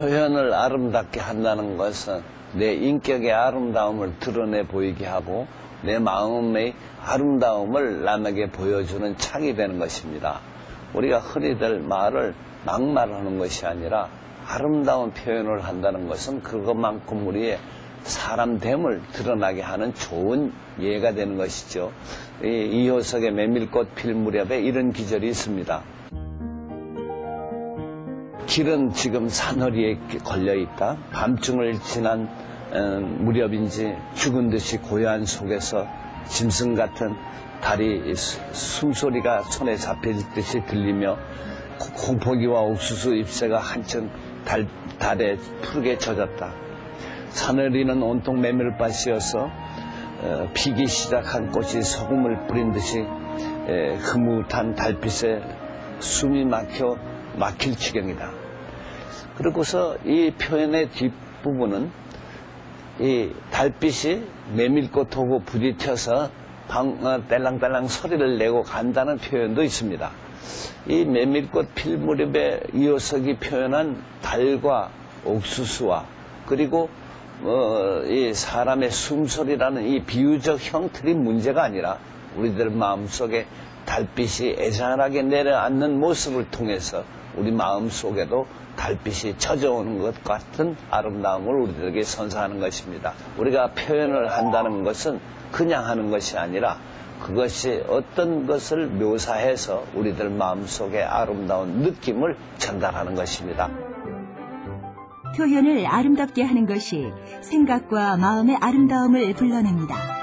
표현을 아름답게 한다는 것은 내 인격의 아름다움을 드러내 보이게 하고 내 마음의 아름다움을 남에게 보여주는 착이 되는 것입니다. 우리가 흔히들 말을 막말하는 것이 아니라 아름다운 표현을 한다는 것은 그것만큼 우리의 사람됨을 드러나게 하는 좋은 예가 되는 것이죠. 이효석의 메밀꽃 필 무렵에 이런 기절이 있습니다. 길은 지금 산허리에 걸려있다. 밤중을 지난 무렵인지 죽은 듯이 고요한 속에서 짐승 같은 다리 숨소리가 손에 잡히듯이 들리며 콩포기와 옥수수 잎새가 한층 달에 푸르게 젖었다. 산허리는 온통 메밀밭이어서 피기 시작한 꽃이 소금을 뿌린 듯이 흐뭇한 달빛에 숨이 막힐 지경이다. 그리고서 이 표현의 뒷부분은 이 달빛이 메밀꽃하고 부딪혀서 딸랑딸랑 소리를 내고 간다는 표현도 있습니다. 이 메밀꽃 필 무렵에 이효석이 표현한 달과 옥수수와 그리고 이 사람의 숨소리라는 이 비유적 형틀이 문제가 아니라 우리들 마음속에 달빛이 애잔하게 내려앉는 모습을 통해서 우리 마음속에도 달빛이 젖어오는 것 같은 아름다움을 우리들에게 선사하는 것입니다. 우리가 표현을 한다는 것은 그냥 하는 것이 아니라 그것이 어떤 것을 묘사해서 우리들 마음속에 아름다운 느낌을 전달하는 것입니다. 표현을 아름답게 하는 것이 생각과 마음의 아름다움을 불러냅니다.